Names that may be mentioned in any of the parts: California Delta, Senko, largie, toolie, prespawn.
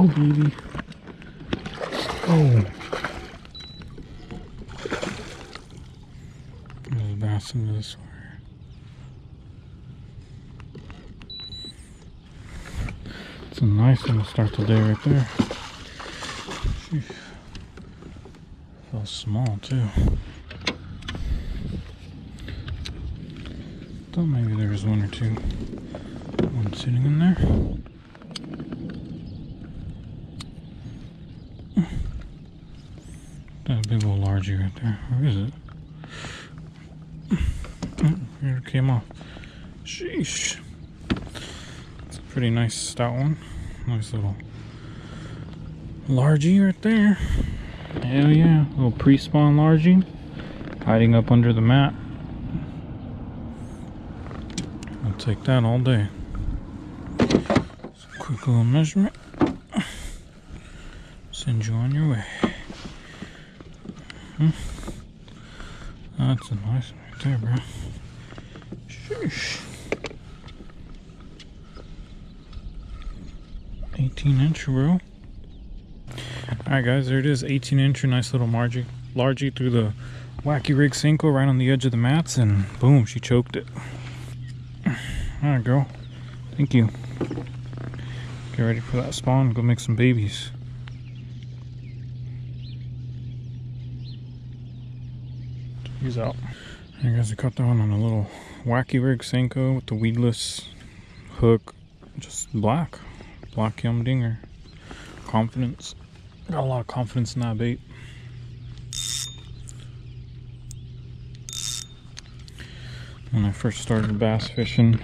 go, baby. Let's go. There's a bass in this water. It's a nice one to start the day right there. Jeez. Feels small too. Thought maybe there was one or two. One sitting in there. That big old largie right there. Where is it? Here it came off. Sheesh. It's a pretty nice stout one. Nice little largie right there. Hell yeah. Little pre-spawn largie. Hiding up under the mat. I'll take that all day. So quick little measurement. Send you on your way. That's a nice one right there, bro. Sheesh. 18-inch, bro. Alright guys, there it is, 18-inch, nice little largie through the wacky rig single right on the edge of the mats, and boom, she choked it. Alright girl, thank you. Get ready for that spawn, go make some babies. He's out. Alright guys, I caught that one on a little wacky rig Senko with the weedless hook, just black yum dinger. Confidence. Got a lot of confidence in that bait. When I first started bass fishing,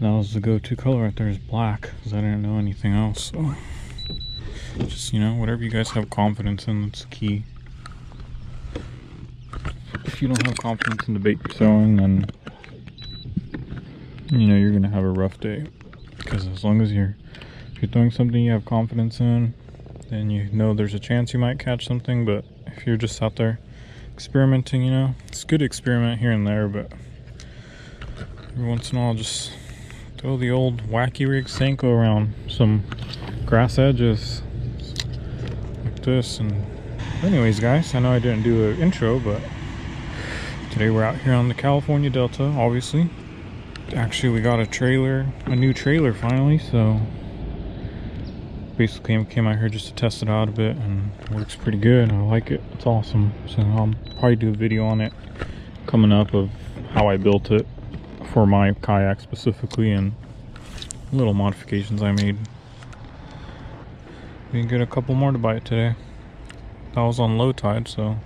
that was the go-to color right there, is black, because I didn't know anything else. So just, you know, whatever you guys have confidence in, that's key. If you don't have confidence in the bait you're throwing, then you know you're gonna have a rough day. Because as long as you're throwing something you have confidence in, then you know there's a chance you might catch something. But if you're just out there experimenting, you know, it's good to experiment here and there, but every once in a while just throw the old wacky rig Senko around some grass edges like this. And anyways guys, I know I didn't do an intro, but today we're out here on the California Delta. Obviously, actually we got a new trailer finally, so basically I came out here just to test it out a bit, and it works pretty good. I like it, it's awesome. So I'll probably do a video on it coming up of how I built it for my kayak specifically, and little modifications I made. We can get a couple more to bite today. That was on low tide, so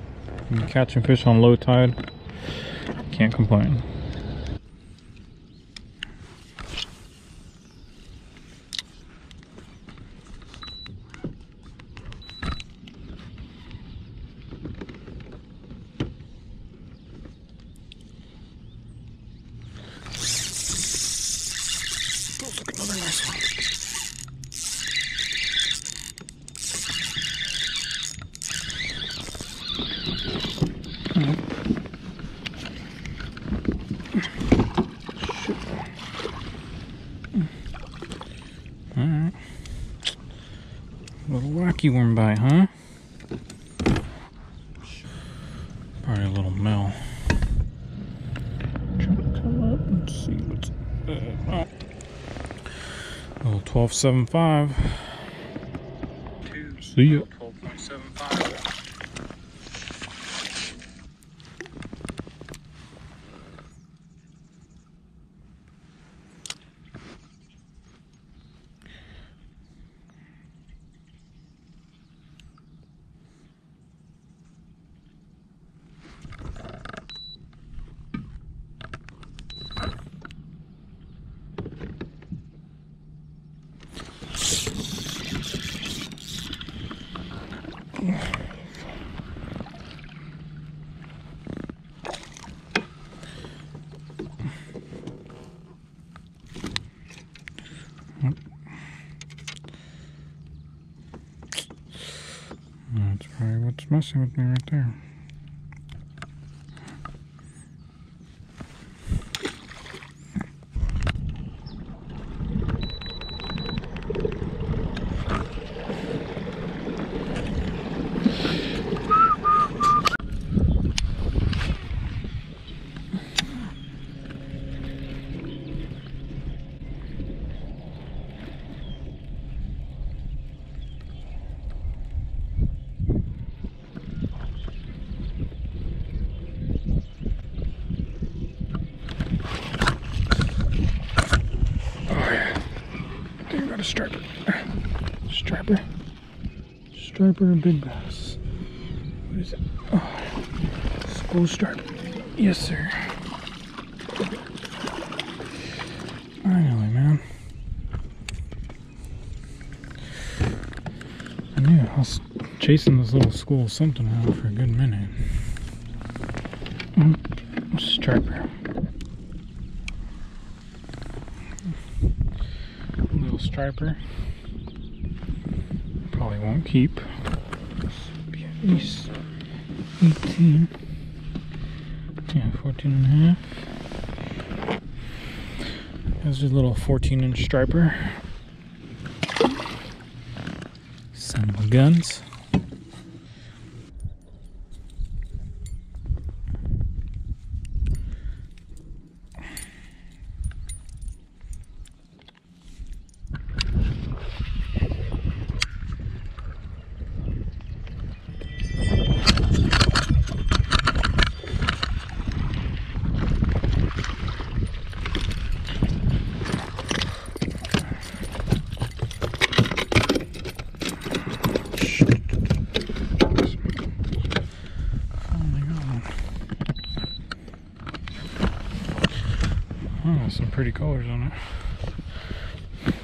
when you're catching fish on low tide, can't complain. Alright. Little wacky worm bite, huh? Probably a little male. Try to come up and see what's up. Oh. Little 12.75. See ya. 12.75. That's probably what's messing with me right there. striper. Striper. Striper and big bass. What is it? Oh, school striper. Yes, sir. Finally, man. I knew I was chasing this little school something out for a good minute. Striper. Little striper. Probably won't keep. Be at least 18. Yeah, 14 and a half. There's your little 14-inch striper. Son of a guns. Some pretty colors on it.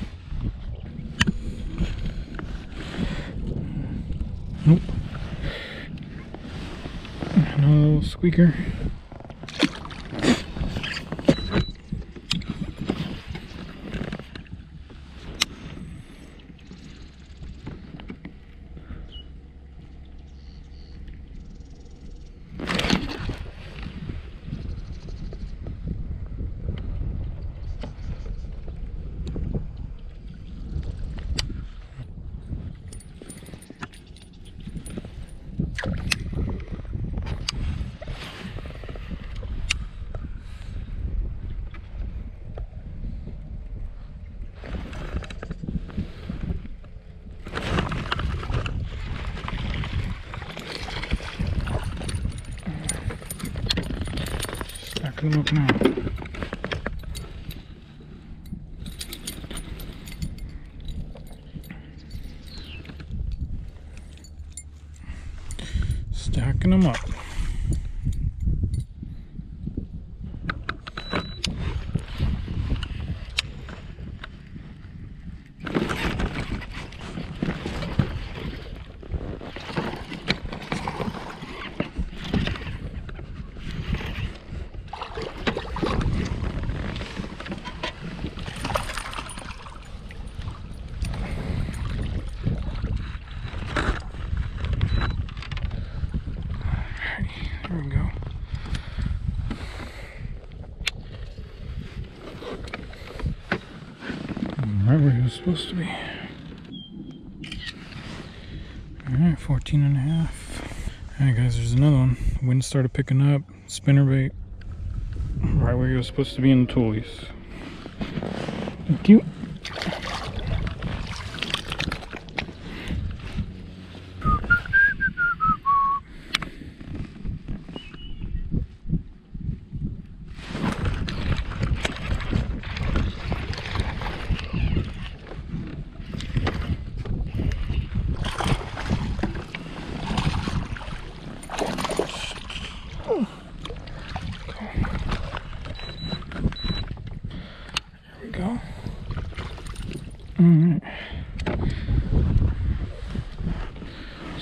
Nope. Another little squeaker. Look now. Stacking them up. There we go. Right where he was supposed to be. Alright, 14 and a half. Alright guys, there's another one. Wind started picking up. Spinnerbait. Right where he was supposed to be in the toolies. Thank you. Alright.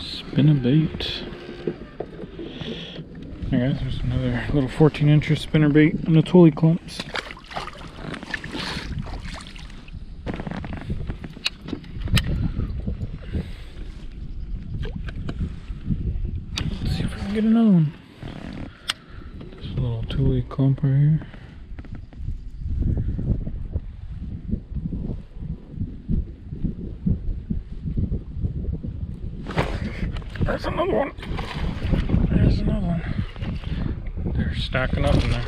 Spinnerbait. Alright guys, there's another little 14-incher spinnerbait in the toolie clumps. Let's see if we can get another one. This little toolie clump right here. There's another one. There's another one. They're stacking up in there.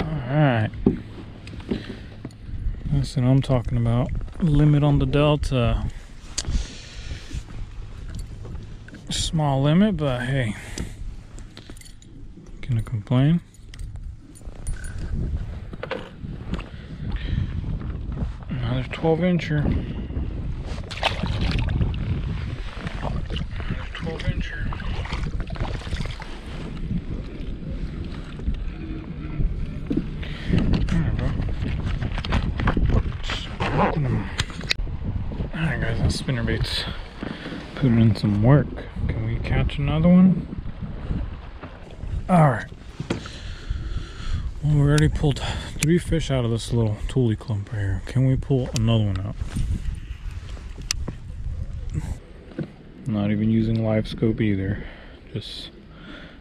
Alright. That's what I'm talking about. Limit on the Delta. Small limit, but hey. Gonna complain. There's 12-incher. There's 12-incher. There we go. Alright guys, that's spinnerbaits. Put in some work. Can we catch another one? Alright. Well, we already pulled 3 fish out of this little toolie clump right here. Can we pull another one out? Not even using live scope either. Just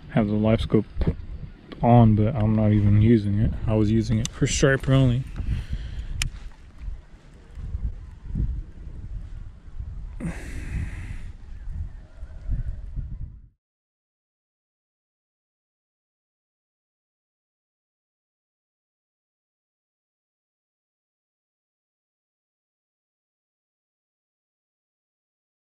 have the live scope on, but I'm not even using it. I was using it for striper only.